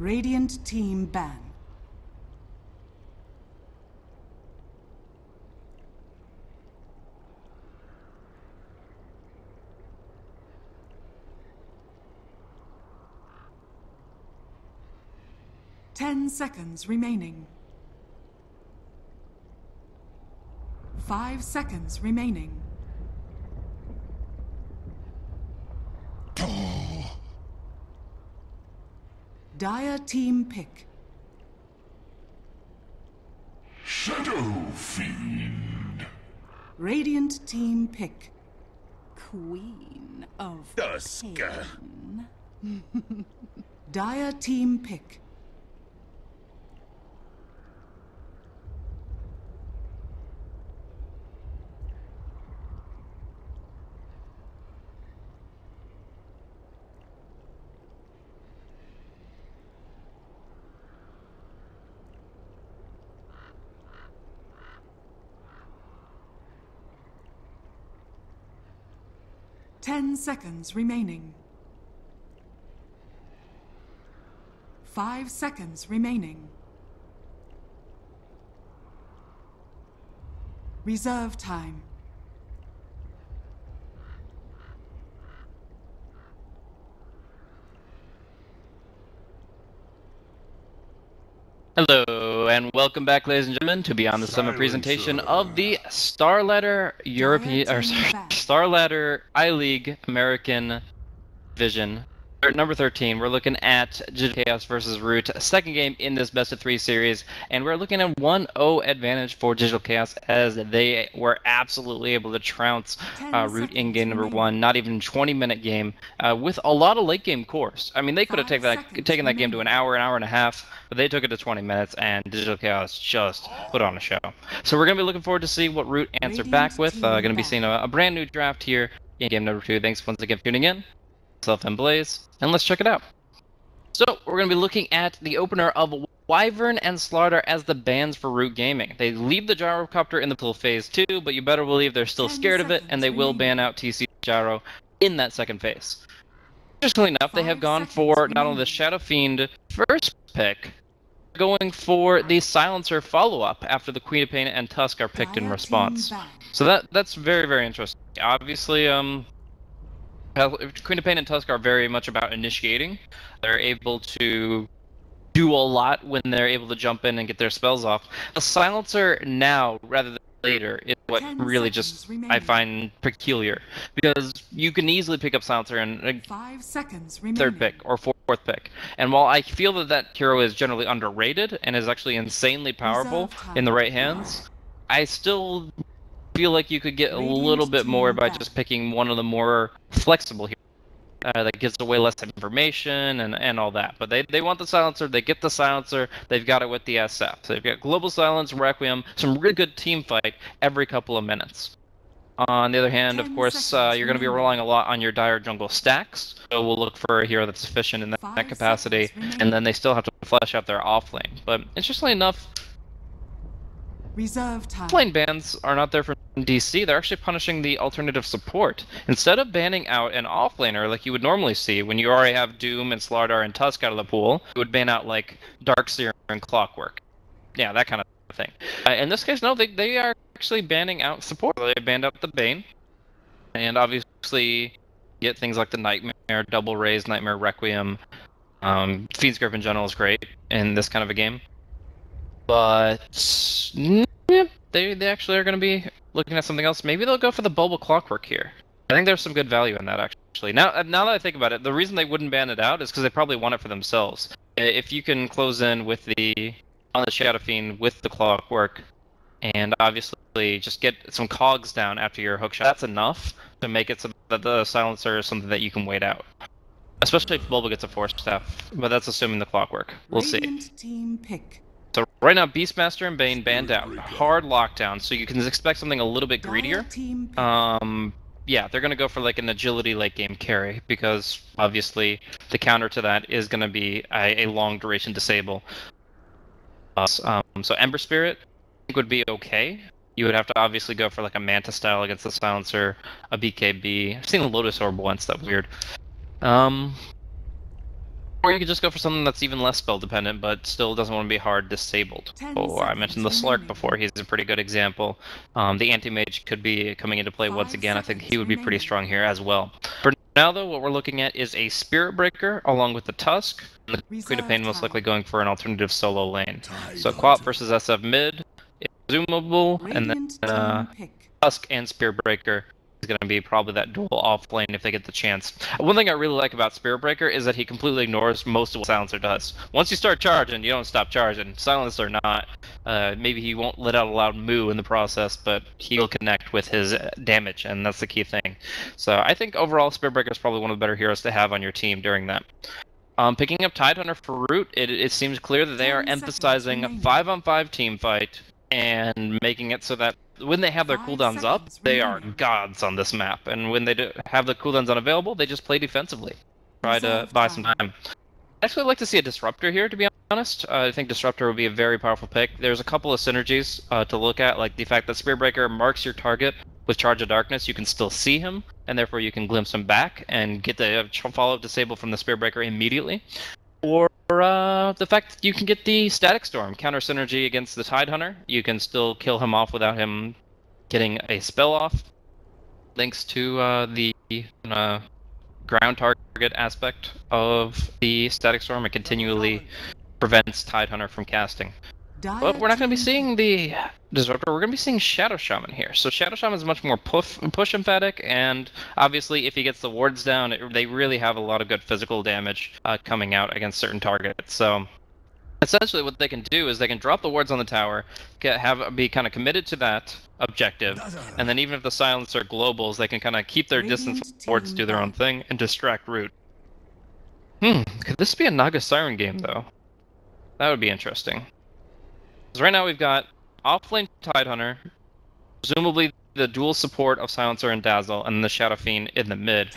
Radiant team ban. Ten seconds remaining. 5 seconds remaining. Dire team pick. Shadow Fiend. Radiant team pick. Queen of Dusk. Pain. Dire team pick. Seconds remaining. 5 seconds remaining. Reserve time. Hello, and welcome back, ladies and gentlemen, to Beyond the Summit presentation of the Starladder European, or sorry, Starladder I-League American Division, number 13. We're looking at Digital Chaos versus Root, second game in this best of 3 series, and we're looking at 1-0 advantage for Digital Chaos as they were absolutely able to trounce Root in game number 1, not even 20-minute game, with a lot of late-game cores. I mean, they could have taken that game to an hour and a half, but they took it to 20 minutes, and Digital Chaos just put on a show. So we're going to be looking forward to see what Root answer back with. Going to be seeing a brand new draft here in game number 2. Thanks once again for tuning in. Myself and Blaze, and let's check it out. So, we're going to be looking at the opener of Wyvern and Slarder as the bans for Root Gaming. They leave the Gyrocopter in the pool phase 2, but you better believe they're still scared of it, and they will ban out TC Gyro in that second phase. Interestingly enough, they have gone for not only the Shadow Fiend first pick, going for the Silencer follow-up after the Queen of Pain and Tusk are picked in response. So that's very, very interesting. Obviously, Queen of Pain and Tusk are very much about initiating. They're able to do a lot when they're able to jump in and get their spells off. A Silencer now, rather than later, is what really just I find peculiar. Because you can easily pick up Silencer in third pick or fourth pick. And while I feel that that hero is generally underrated and is actually insanely powerful in the right hands, I still feel like you could get a little bit more by just picking one of the more flexible heroes that gives away less information and all that. But they want the Silencer, they get the Silencer, they've got it with the SF. So they've got Global Silence, Requiem, some really good team fight every couple of minutes. On the other hand, of course, you're going to be relying a lot on your Dire Jungle stacks, so we'll look for a hero that's efficient in that capacity, and then they still have to flesh out their offlane. But interestingly enough, offlane bans are not there for DC, they're actually punishing the alternative support. Instead of banning out an offlaner like you would normally see when you already have Doom and Slardar and Tusk out of the pool, it would ban out like Darkseer and Clockwork. Yeah, that kind of thing. In this case, no, they are actually banning out support. They banned out the Bane, and obviously get things like the Nightmare, Double Raise, Nightmare, Requiem. Fiend's Grip in general is great in this kind of a game. But yeah, they actually are going to be looking at something else. Maybe they'll go for the Bubble Clockwork here. I think there's some good value in that, actually. Now that I think about it, the reason they wouldn't ban it out is because they probably want it for themselves. If you can close in with on the Shadow Fiend with the Clockwork, and obviously just get some cogs down after your hookshot, that's enough to make it so that the Silencer is something that you can wait out. Especially if Bulba gets a 4-staff, but that's assuming the Clockwork. We'll see. Radiant team pick. So right now, Beastmaster and Bane banned out. Hard lockdown, so you can expect something a little bit greedier. Yeah, they're going to go for like an agility late-game carry, because obviously the counter to that is going to be a long-duration disable. So Ember Spirit, I think, would be okay. You would have to obviously go for like a Manta style against the Silencer, a BKB. I've seen a Lotus Orb once, that's weird. Or you could just go for something that's even less spell dependent, but still doesn't want to be hard disabled. Oh, I mentioned the Slark before, he's a pretty good example. The Anti-Mage could be coming into play once again, I think he would be pretty strong here as well. For now though, what we're looking at is a Spirit Breaker along with the Tusk, and the Queen of Pain most likely going for an alternative solo lane. So co-op versus SF mid, presumable, and then Tusk and Spirit Breaker is going to be probably that dual off lane if they get the chance. One thing I really like about Spirit Breaker is that he completely ignores most of what Silencer does. Once you start charging, you don't stop charging. Silencer or not, maybe he won't let out a loud moo in the process, but he'll connect with his damage, and that's the key thing. So I think overall Spirit Breaker is probably one of the better heroes to have on your team during that. Picking up Tidehunter for Root, it seems clear that they are emphasizing 5-on-5 team fight and making it so that when they have their cooldowns up, they are gods on this map. And when they do have the cooldowns unavailable, they just play defensively. Try to buy some time. I'd actually like to see a Disruptor here, to be honest. I think Disruptor would be a very powerful pick. There's a couple of synergies to look at, like the fact that Spirit Breaker marks your target with Charge of Darkness. You can still see him, and therefore you can glimpse him back and get the follow-up disable from the Spirit Breaker immediately. Or the fact that you can get the Static Storm, counter synergy against the Tidehunter. You can still kill him off without him getting a spell off, thanks to the ground target aspect of the Static Storm. It continually prevents Tidehunter from casting. But we're not going to be seeing the Disruptor, we're going to be seeing Shadow Shaman here. So Shadow Shaman is much more push emphatic, and obviously if he gets the wards down, they really have a lot of good physical damage coming out against certain targets. So essentially what they can do is they can drop the wards on the tower, be kind of committed to that objective, and then even if the Silencer globals, they can kind of keep their distance wards, do their own thing, and distract Root. Could this be a Naga Siren game though? That would be interesting. So right now we've got offlane Tidehunter, presumably the dual support of Silencer and Dazzle, and the Shadow Fiend in the mid.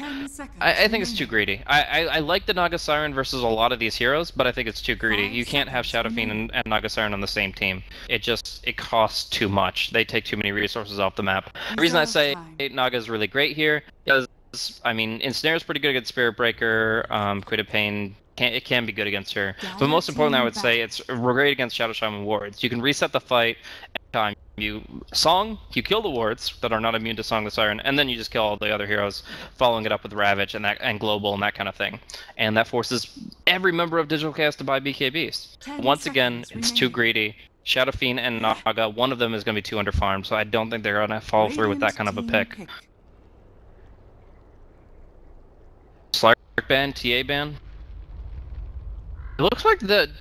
I think it's too greedy. I like the Naga Siren versus a lot of these heroes, but I think it's too greedy. You can't have Shadow Fiend and Naga Siren on the same team. It costs too much. They take too many resources off the map. The reason I say Naga is really great here is, I mean, Ensnare is pretty good against Spirit Breaker, Queen of Pain. It can be good against her, but most importantly I would say it's great against Shadow Shaman wards. You can reset the fight every time you kill the wards that are not immune to Song the Siren, and then you just kill all the other heroes, following it up with Ravage and Global and that kind of thing. And that forces every member of Digital Chaos to buy BKBs. Once again, it's too greedy. Shadow Fiend and Naga, one of them is going to be too underfarmed, so I don't think they're going to follow through with that kind of a pick. Slark ban, TA ban. It looks like the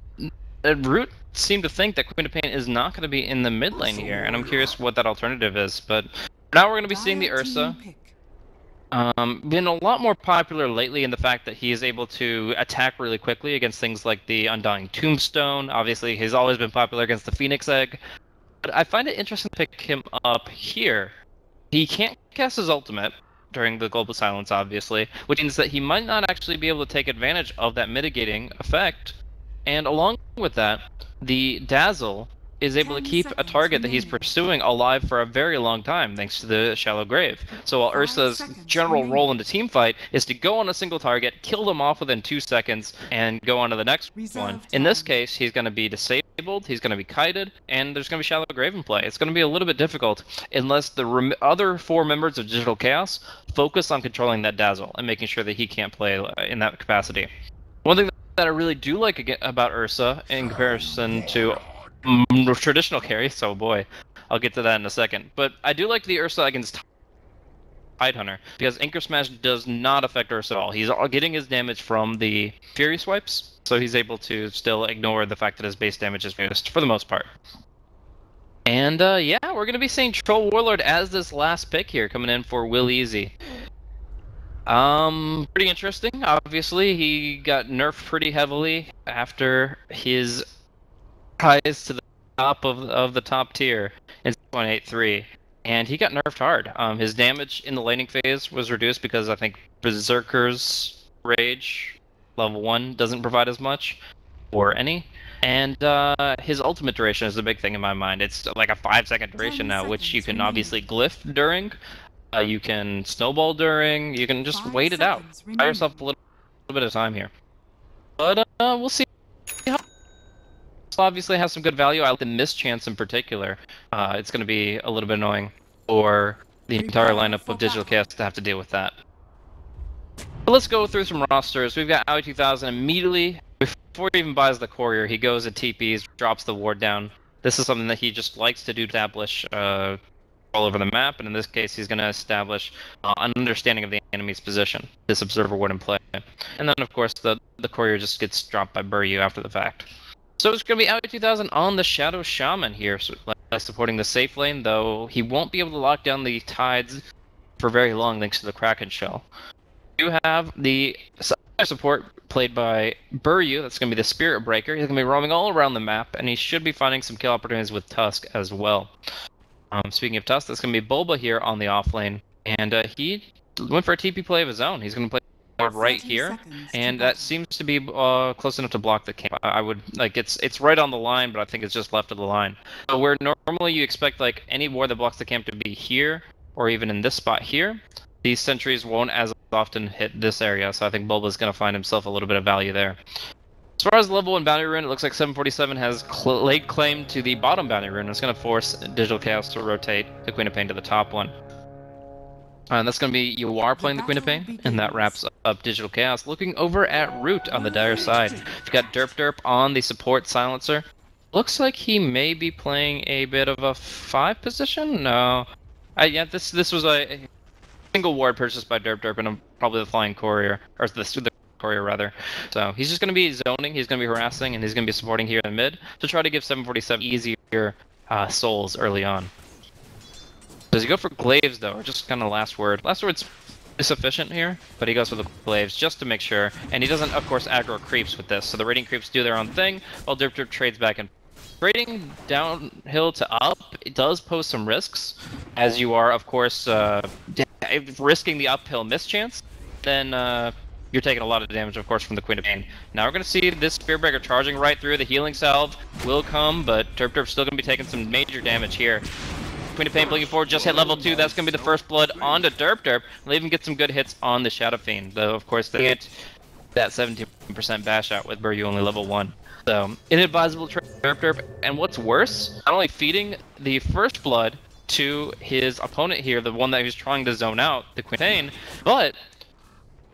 Root seemed to think that Queen of Pain is not going to be in the mid lane here, and I'm curious what that alternative is, but now we're going to be seeing the Ursa. Been a lot more popular lately in the fact that he is able to attack really quickly against things like the Undying Tombstone. Obviously, he's always been popular against the Phoenix Egg, but I find it interesting to pick him up here. He can't cast his ultimate during the Global Silence, obviously, which means that he might not actually be able to take advantage of that mitigating effect. And along with that, the Dazzle is able to keep a target that he's pursuing alive for a very long time, thanks to the Shallow Grave. So while Ursa's general role in the teamfight is to go on a single target, kill them off within 2 seconds, and go on to the next one, in this case, he's going to be disabled, he's going to be kited, and there's going to be Shallow Grave in play. It's going to be a little bit difficult unless the other 4 members of Digital Chaos focus on controlling that Dazzle and making sure that he can't play in that capacity. One thing that I really do like about Ursa in comparison to traditional carries, so boy, I'll get to that in a second. But I do like the Ursa against Tidehunter, because Anchor Smash does not affect Ursa at all. He's getting his damage from the Fury Swipes, so he's able to still ignore the fact that his base damage is reduced, for the most part. And yeah, we're going to be seeing Troll Warlord as this last pick here, coming in for Will Easy. Pretty interesting, obviously. He got nerfed pretty heavily after his rise to the top of the top tier in 6.83, and he got nerfed hard. His damage in the laning phase was reduced because I think Berserker's Rage, level 1, doesn't provide as much, or any. And his ultimate duration is the big thing in my mind. It's like a 5-second duration now, which you can obviously Glyph during. You can snowball during, you can just wait it out. Buy yourself a little bit of time here. But we'll see. Obviously has some good value. I like the mischance in particular. It's going to be a little bit annoying for the entire lineup of Digital Chaos to have to deal with that. But let's go through some rosters. We've got Aoi 2000 immediately. Before he even buys the courier, he goes and TPs, drops the ward down. This is something that he just likes to do to establish all over the map, and in this case he's going to establish an understanding of the enemy's position. This observer ward in play. And then of course the courier just gets dropped by Buryu after the fact. So it's going to be Aoi 2000 on the Shadow Shaman here, supporting the safe lane, though he won't be able to lock down the tides for very long thanks to the Kraken Shell. You have the support played by Buryu, that's going to be the Spirit Breaker. He's going to be roaming all around the map, and he should be finding some kill opportunities with Tusk as well. Speaking of Tusk, that's going to be Bulba here on the off lane, and he went for a TP play of his own. He's going to play right here, and that seems to be close enough to block the camp. I would like it's right on the line, but I think it's just left of the line. So where normally you expect like any ward that blocks the camp to be here, or even in this spot here, these sentries won't as often hit this area. So I think Bulba's going to find himself a little bit of value there. As far as level 1 bounty rune, it looks like 747 has laid claim to the bottom bounty rune. It's going to force Digital Chaos to rotate the Queen of Pain to the top one. And that's going to be Yuar playing the Queen of Pain, and that wraps up Digital Chaos. Looking over at Root on the dire side, we've got Derp on the support Silencer. Looks like he may be playing a bit of a 5 position? No. Yeah, this was a single ward purchased by Derp and probably the Flying Courier, or the Courier rather. So he's just going to be zoning, he's going to be harassing, and he's going to be supporting here in the mid to try to give 747 easier souls early on. Does he go for Glaives though, or just kind of Last Word? Last Word's sufficient here, but he goes for the Glaives just to make sure, and he doesn't, of course, aggro creeps with this, so the raiding creeps do their own thing, while Derp trades back and raiding downhill to up. It does pose some risks, as you are, of course, risking the uphill mischance, then you're taking a lot of damage, of course, from the Queen of Pain. Now we're going to see this Spearbreaker charging right through. The healing salve will come, but Derp's still going to be taking some major damage here. Queen of Pain blinking forward, just hit level 2, that's going to be the first blood onto Derp. They'll even get some good hits on the Shadow Fiend, though of course they get that 17% bash out with Buryu only level 1. So, inadvisable trade Derp, and what's worse, not only feeding the first blood to his opponent here, the one that he's trying to zone out, the Queen of Pain, but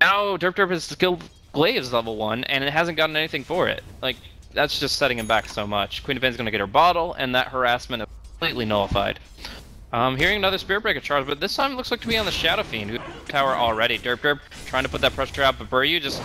now Derp has killed Glaives level 1, and it hasn't gotten anything for it. Like, that's just setting him back so much. Queen of Pain's going to get her bottle, and that harassment is completely nullified. Hearing another Spirit Breaker charge, but this time it looks like to be on the Shadow Fiend, who tower already. Derp trying to put that pressure out, but Buryu just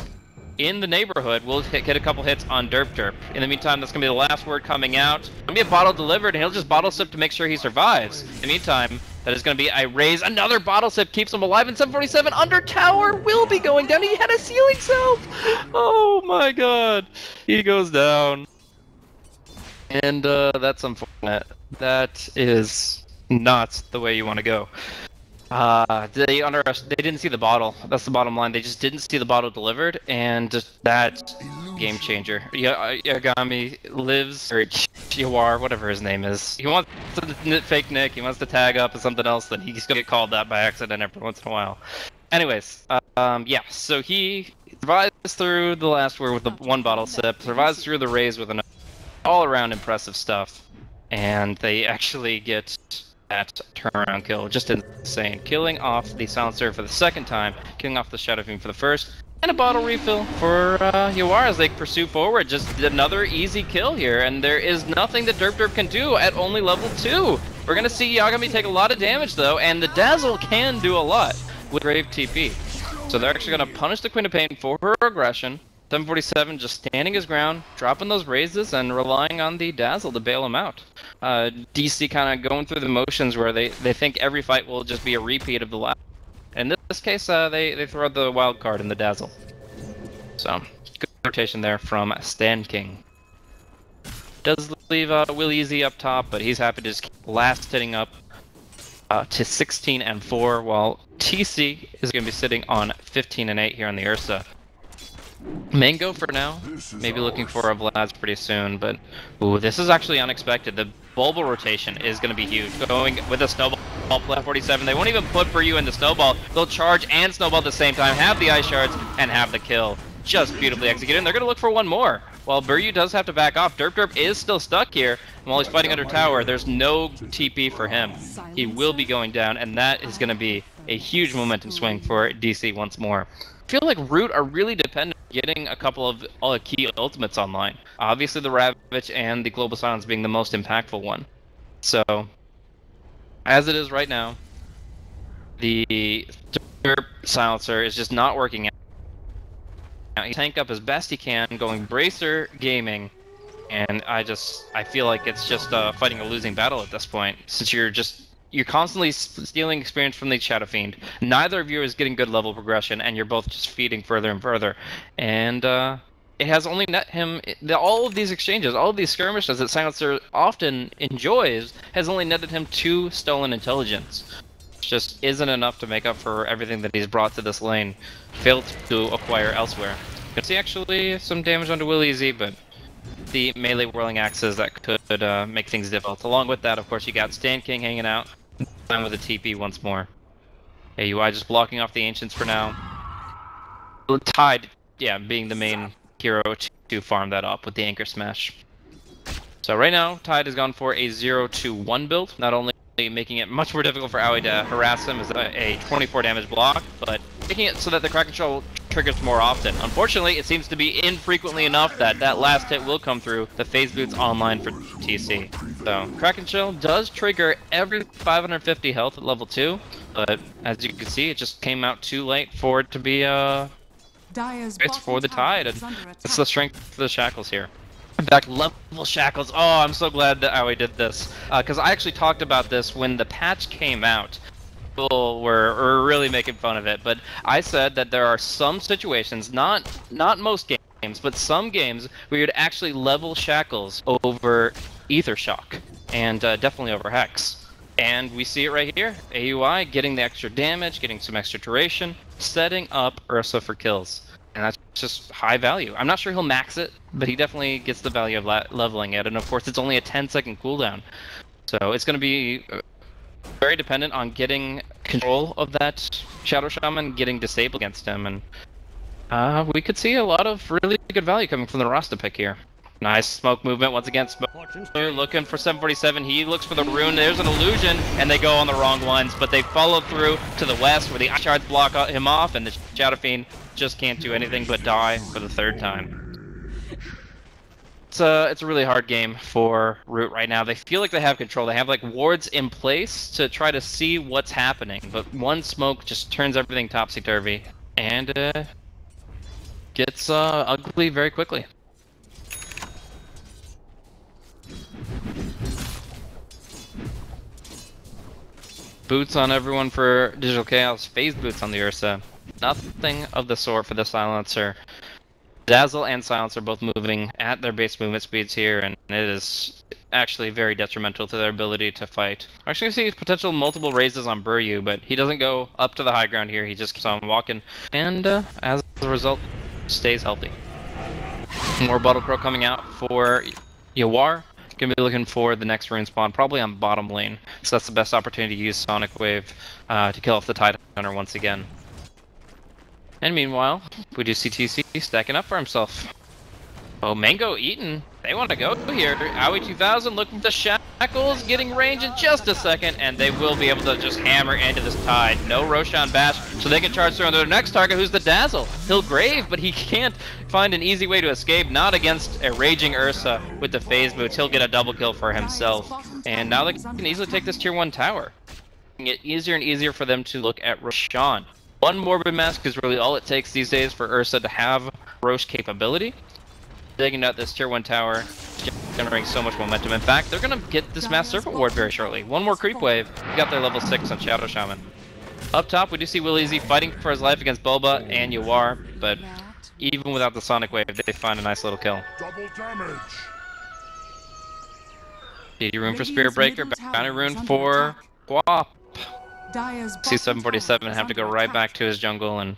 in the neighborhood will get a couple hits on Derp. In the meantime, that's going to be the Last Word coming out. It's going to be a bottle delivered, and he'll just bottle sip to make sure he survives. In the meantime, that is going to be a raise. Another bottle sip keeps him alive, and 747 under tower will be going down. He had a ceiling self! Oh my god. He goes down. And that's unfortunate. That is not the way you want to go. They didn't see the bottle. That's the bottom line. They just didn't see the bottle delivered, and just that game changer. Yagami lives, or Chiwar, whatever his name is. He wants to fake Nick. He wants to tag up as something else that he's gonna get called that by accident every once in a while. Anyways, yeah. So he survives through the Last Word with the one bottle sip. Survives through the raise with another. All-around impressive stuff, and they actually get that turnaround kill. Just insane. Killing off the Silencer for the second time, killing off the Shadow Fiend for the first, and a bottle refill for Yuar as they pursue forward. Just another easy kill here, and there is nothing that Derp can do at only level 2. We're going to see Yagami take a lot of damage, though, and the Dazzle can do a lot with Grave TP. So they're actually going to punish the Queen of Pain for her aggression. 747 just standing his ground, dropping those raises, and relying on the Dazzle to bail him out. DC kind of going through the motions where they think every fight will just be a repeat of the last. In this case, they throw the wild card in the Dazzle. So, good rotation there from Stan King. Does leave Will Easy up top, but he's happy to just keep last hitting up to 16 and 4, while TC is going to be sitting on 15 and 8 here on the Ursa. Mango for now, maybe looking for a Vlad's pretty soon, but ooh, this is actually unexpected. The Bulba rotation is going to be huge. Going with a snowball play 47, they won't even put Buryu in the snowball. They'll charge and snowball at the same time, have the ice shards, and have the kill. just beautifully executed, and they're going to look for one more. While Buryu does have to back off, Derp is still stuck here, and while he's fighting under tower, there's no TP for him. He will be going down, and that is going to be a huge momentum swing for DC once more. I feel like Root are really dependent on getting a couple of key ultimates online. Obviously the Ravage and the Global Silence being the most impactful one. So, as it is right now, the Derp Silencer is just not working out. Now, he tank up as best he can, going Bracer Gaming, and I feel like it's just fighting a losing battle at this point, since you're constantly stealing experience from the Shadow Fiend. Neither of you is getting good level progression, and you're both just feeding further and further. And it has only net him, all of these exchanges, all of these skirmishes that Silencer often enjoys, has only netted him 2 stolen intelligence. Just isn't enough to make up for everything that he's brought to this lane, failed to acquire elsewhere. You can see actually some damage onto Will Easy, but the melee whirling axes that could make things difficult. Along with that, of course, you got Stan King hanging out, time with a TP once more. AUI just blocking off the Ancients for now. Tide, yeah, being the main hero to farm that up with the Anchor Smash. So right now, Tide has gone for a 0-1 build, not only making it much more difficult for Aoi to harass him as a 24 damage block, but making it so that the Kraken Shell triggers more often. Unfortunately, it seems to be infrequently enough that that last hit will come through the Phase Boots online for TC. So, Kraken Shell does trigger every 550 health at level 2, but as you can see, it just came out too late for it to be, it's for the Tide, and it's the strength of the Shackles here. In fact, level Shackles. Oh, I'm so glad that Aoi did this. Because I actually talked about this when the patch came out. People were really making fun of it. But I said that there are some situations, not most games, but some games where you'd actually level Shackles over Aether Shock. And definitely over Hex. And we see it right here. AUI getting the extra damage, getting some extra duration, setting up Ursa for kills. And that's just high value. I'm not sure he'll max it, but he definitely gets the value of leveling it. And of course, it's only a 10-second cooldown. So it's going to be very dependent on getting control of that Shadow Shaman, getting disabled against him. And we could see a lot of really good value coming from the Rasta pick here. Nice smoke movement once again. They're looking for 747. He looks for the rune. There's an illusion, and they go on the wrong ones. But they follow through to the west, where the Ice Shards block him off, and the Shadow Fiend just can't do anything but die for the 3rd time. It's a really hard game for Root right now. They feel like they have control. They have like wards in place to try to see what's happening, but one smoke just turns everything topsy-turvy and gets ugly very quickly. Boots on everyone for Digital Chaos, Phase Boots on the Ursa. Nothing of the sort for the Silencer. Dazzle and Silencer both moving at their base movement speeds here, and it is actually very detrimental to their ability to fight. We're actually going to see potential multiple raises on Buryu, but he doesn't go up to the high ground here, he just keeps on walking, and as a result, stays healthy. More Bottle Crow coming out for Yawar. Gonna be looking for the next rune spawn, probably on bottom lane. So that's the best opportunity to use Sonic Wave to kill off the Tidehunter once again. And meanwhile, we do see TC stacking up for himself. Oh, Mango Eaton, they want to go here. Aoi 2000 looking for the Shackles, getting range in just a second, and they will be able to just hammer into this Tide. No Roshan Bash, so they can charge through on their next target, who's the Dazzle. He'll Grave, but he can't find an easy way to escape, not against a raging Ursa with the Phase Boots. He'll get a double kill for himself. And now they can easily take this tier 1 tower. Making it easier and easier for them to look at Roshan. One Morbid Mask is really all it takes these days for Ursa to have Rosh capability. Digging out this tier 1 tower, generating so much momentum. In fact, they're going to get this Mass Serpent Ward very shortly. One more creep wave, we got their level 6 on Shadow Shaman. Up top, we do see Will Easy fighting for his life against Bulba and Yawar, but even without the Sonic Wave, they find a nice little kill. Double damage. DD rune for Spirit Breaker, bounty rune for Guap. See 747 have to go right back to his jungle and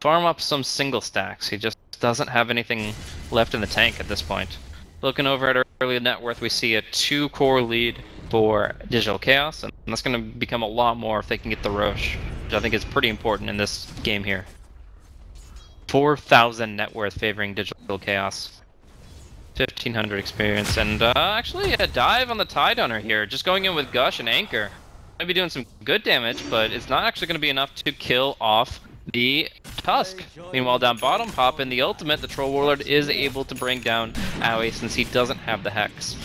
farm up some single stacks. He just doesn't have anything left in the tank at this point. Looking over at early net worth, we see a 2-core lead for Digital Chaos, and that's going to become a lot more if they can get the Rosh, which I think is pretty important in this game here. 4,000 net worth favoring Digital Chaos. 1,500 experience, and actually a dive on the Tidehunter here. Just going in with Gush and Anchor. Gonna be doing some good damage, but it's not actually gonna be enough to kill off the Tusk. Meanwhile, down bottom, pop in the ultimate. The Troll Warlord is able to bring down Aoi since he doesn't have the Hex.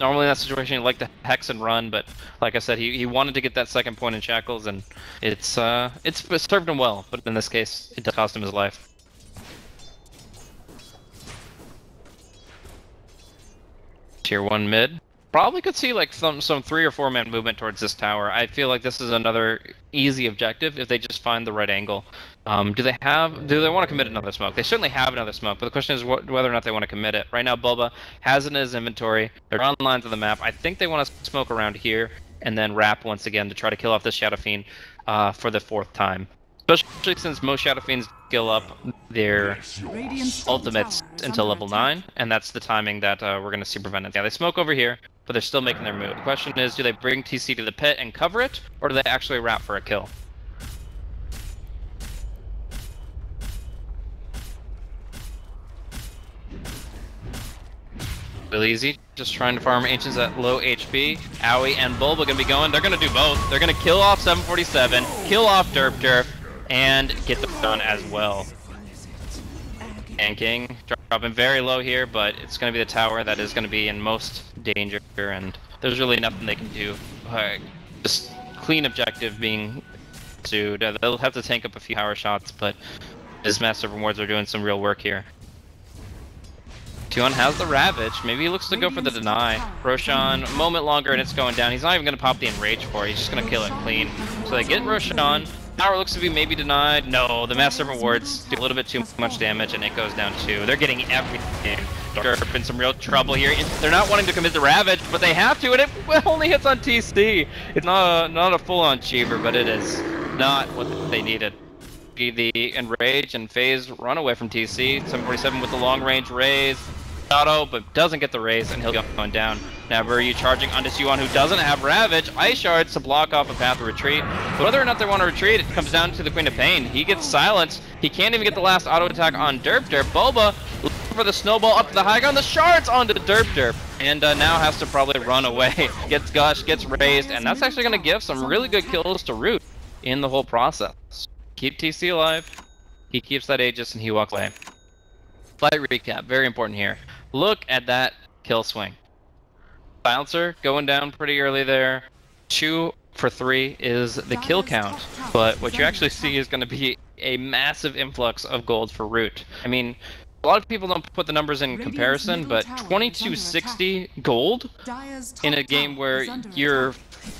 Normally in that situation, you like to Hex and run, but like I said, he wanted to get that second point in Shackles, and it's served him well, but in this case, it cost him his life. Tier 1 mid. Probably could see like some 3 or 4 man movement towards this tower. I feel like this is another easy objective if they just find the right angle. Do they want to commit another smoke? They certainly have another smoke, but the question is whether or not they want to commit it. Right now, Bulba has it in his inventory. They're on lines of the map. I think they want to smoke around here and then wrap once again to try to kill off this Shadow Fiend for the 4th time. Especially since most Shadow Fiends skill up their ultimates until level 9, and that's the timing that we're going to see prevented. Yeah, they smoke over here, but they're still making their move. The question is, do they bring TC to the pit and cover it, or do they actually wrap for a kill? Really easy, just trying to farm Ancients at low HP. Aoi and Bulba going to be going. They're going to do both. They're going to kill off 747, kill off Derpter, and get the done as well. Tanking, dropping very low here, but it's going to be the tower that is going to be in most danger, and there's really nothing they can do. Just clean objective being pursued. They'll have to tank up a few power shots, but his Master Rewards are doing some real work here. Tuan has the Ravage. Maybe he looks to go for the deny. Roshan, a moment longer and it's going down. He's not even going to pop the Enrage for it. He's just going to kill it clean. So they get Roshan. Tower looks to be maybe denied. No, the Master Rewards do a little bit too much damage and it goes down too. They're getting everything. Derp in some real trouble here. They're not wanting to commit the Ravage, but they have to, and it only hits on TC. It's not a full-on Cheaver, but it is not what they needed. The Enrage and Phase run away from TC. 747 with the long-range raise. Auto, but doesn't get the raise, and he'll be going down. Now, Ryu charging onto Siwon, who doesn't have Ravage. Ice Shards to block off a path of retreat. But whether or not they want to retreat, it comes down to the Queen of Pain. He gets silenced. He can't even get the last auto attack on Derpter. Bulba looking for the snowball up to the high ground. The shards onto Derpter. And now has to probably run away. Gets Gush, gets raised, and that's actually going to give some really good kills to Root in the whole process. Keep TC alive. He keeps that Aegis, and he walks away. Flight recap, very important here. Look at that kill swing. Silencer going down pretty early there. 2 for 3 is the kill count, but what you actually see is going to be a massive influx of gold for Root. I mean, a lot of people don't put the numbers in comparison, but 2260 gold in a game where you're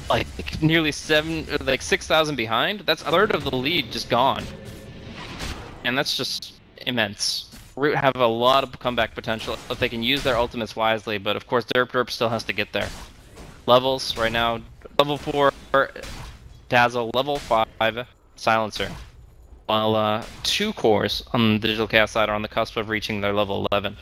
like nearly 6,000 behind, that's a third of the lead just gone. And that's just immense. Root have a lot of comeback potential if they can use their ultimates wisely, but of course Derp still has to get there. Levels right now, level 4 Dazzle, level 5 Silencer, while 2 cores on the Digital Chaos side are on the cusp of reaching their level 11.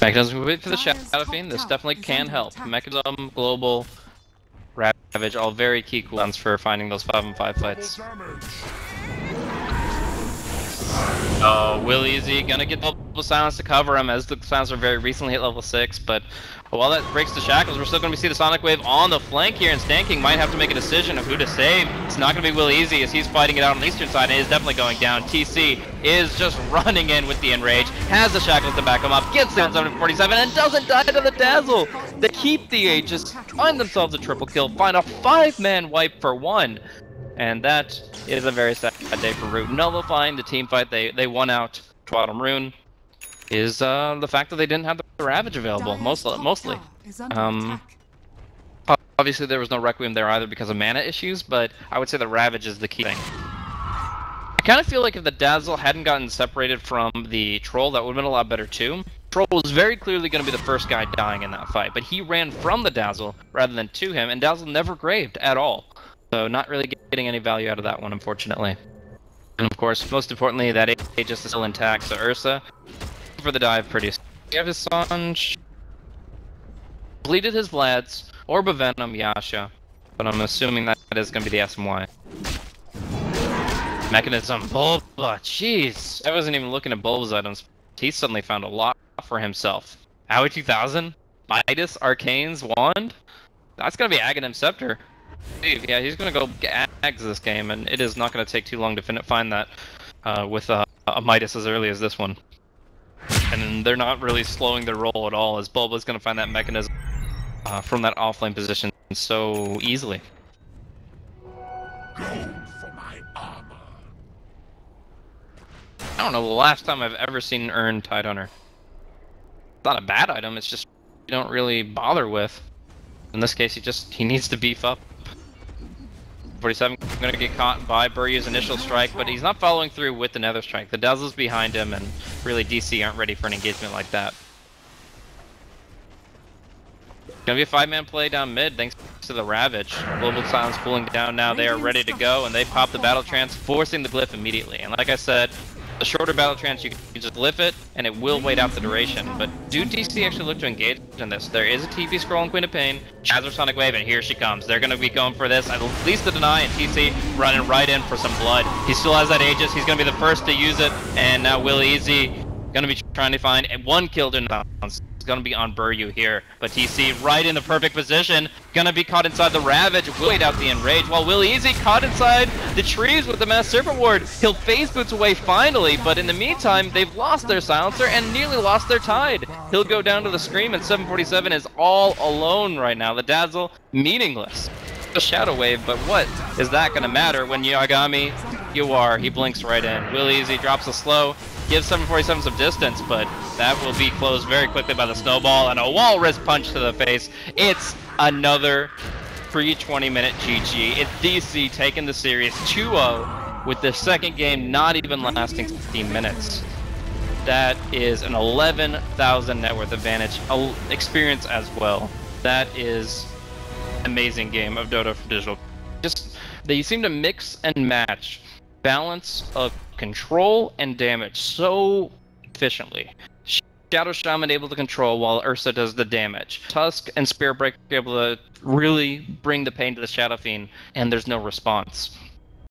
Mechanism wait for the Shadow Fiend, this definitely can help. Mechanism, Global, Ravage, all very key cooldowns for finding those 5-on-5 fights. Oh, Will Easy gonna get double silence to cover him, as the Silencer very recently hit level 6, but while that breaks the Shackles, we're still gonna see the Sonic Wave on the flank here, and Stanking might have to make a decision of who to save. It's not gonna be Will Easy, as he's fighting it out on the eastern side, and he's definitely going down. TC is just running in with the Enrage, has the Shackles to back him up, gets down 747, and doesn't die to the Dazzle! They keep the Aegis, find themselves a triple kill, find a 5-man wipe for 1. And that is a very sad day for Root. Nullifying the team fight they won out to Autumn Rune is the fact that they didn't have the Ravage available, mostly. Obviously there was no Requiem there either because of mana issues, but I would say the Ravage is the key thing. I kind of feel like if the Dazzle hadn't gotten separated from the Troll, that would have been a lot better too. Troll was very clearly going to be the first guy dying in that fight, but he ran from the Dazzle rather than to him, and Dazzle never graved at all. So not really getting any value out of that one, unfortunately. And of course, most importantly, that Aegis is still intact, so Ursa for the dive pretty soon. We have his Sanj. Bleeded his Vlads, Orb of Venom, Yasha. But I'm assuming that is going to be the SMY. Mechanism, Bulba, jeez. I wasn't even looking at Bulba's items. He suddenly found a lot for himself. Howie 2000? Midas, Arcane's Wand? That's going to be Aghanim Scepter. Dude, yeah, he's going to go Ags this game, and it is not going to take too long to find that with a Midas as early as this one. And they're not really slowing their roll at all, as Bulba's going to find that mechanism from that offlane position so easily. Go for my armor. I don't know the last time I've ever seen an earned Tidehunter. It's not a bad item, it's just you don't really bother with. In this case, he needs to beef up. 47 going to get caught by Buryu's initial strike, but he's not following through with the Nether Strike. The Dazzle's behind him, and really DC aren't ready for an engagement like that. Gonna be a five-man play down mid, thanks to the Ravage. Global Silence cooling down now, they are ready to go, and they pop the Battle Trance, forcing the Glyph immediately. And like I said, the shorter Battle Trance, you can just Glyph it, and it will wait out the duration. But do DC actually look to engage in this? There is a TP scroll on Queen of Pain, has her Sonic Wave, and here she comes. They're gonna be going for this, at least the deny, and TC running right in for some blood. He still has that Aegis, he's gonna be the first to use it, and now Will Easy gonna be trying to find one kill in bounds. It's gonna be on Buryu here, but TC right in the perfect position, gonna be caught inside the Ravage, wait out the Enrage, while Will Easy caught inside the trees with the Mass Serpent Ward. He'll phase boots away finally, but in the meantime, they've lost their Silencer and nearly lost their Tide. He'll go down to the Scream, and 747 is all alone right now. The Dazzle, meaningless. The Shadow Wave, but what is that gonna matter when Yagami, he blinks right in. Will Easy drops a slow, gives 747 some distance, but that will be closed very quickly by the snowball and a wall wrist punch to the face. It's another free 20-minute GG. It's DC taking the series 2-0 with the second game not even lasting 15 minutes. That is an 11,000 net worth advantage, experience as well. That is an amazing game of Dota for Digital. Just, they seem to mix and match balance of control and damage so efficiently. Shadow Shaman able to control while Ursa does the damage. Tusk and Spirit Breaker able to really bring the pain to the Shadow Fiend, and there's no response.